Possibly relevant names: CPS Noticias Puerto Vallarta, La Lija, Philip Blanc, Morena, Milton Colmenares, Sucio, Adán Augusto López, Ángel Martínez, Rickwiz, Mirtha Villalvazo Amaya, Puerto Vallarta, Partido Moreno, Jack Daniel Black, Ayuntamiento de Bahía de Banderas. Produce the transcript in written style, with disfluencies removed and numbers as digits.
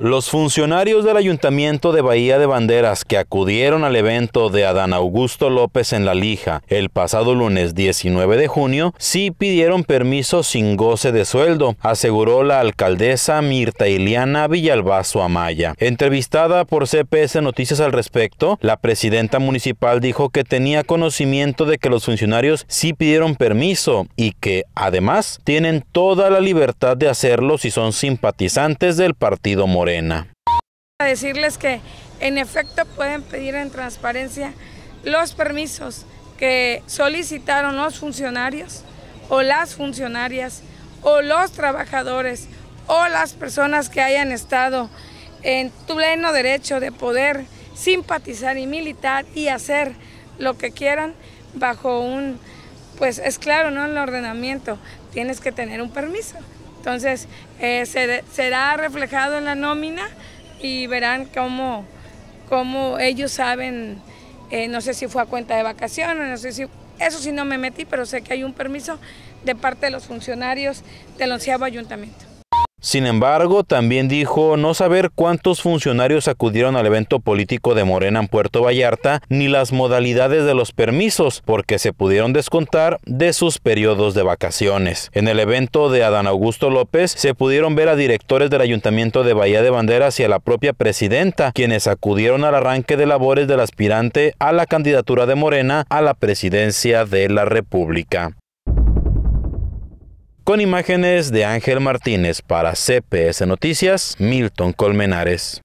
Los funcionarios del Ayuntamiento de Bahía de Banderas que acudieron al evento de Adán Augusto López en La Lija el pasado lunes 19 de junio sí pidieron permiso sin goce de sueldo, aseguró la alcaldesa Mirtha Villalvazo Amaya. Entrevistada por CPS Noticias al respecto, la presidenta municipal dijo que tenía conocimiento de que los funcionarios sí pidieron permiso y que, además, tienen toda la libertad de hacerlo si son simpatizantes del Partido Moreno. A decirles que en efecto pueden pedir en transparencia los permisos que solicitaron los funcionarios o las funcionarias o los trabajadores o las personas que hayan estado en pleno derecho de poder simpatizar y militar y hacer lo que quieran bajo un, pues es claro, ¿no? En el ordenamiento tienes que tener un permiso. Entonces, será reflejado en la nómina y verán cómo ellos saben, no sé si fue a cuenta de vacaciones, no sé si, eso sí no me metí, pero sé que hay un permiso de parte de los funcionarios del 11º ayuntamiento. Sin embargo, también dijo no saber cuántos funcionarios acudieron al evento político de Morena en Puerto Vallarta ni las modalidades de los permisos, porque se pudieron descontar de sus periodos de vacaciones. En el evento de Adán Augusto López se pudieron ver a directores del Ayuntamiento de Bahía de Banderas y a la propia presidenta, quienes acudieron al arranque de labores del aspirante a la candidatura de Morena a la presidencia de la República. Con imágenes de Ángel Martínez para CPS Noticias, Milton Colmenares.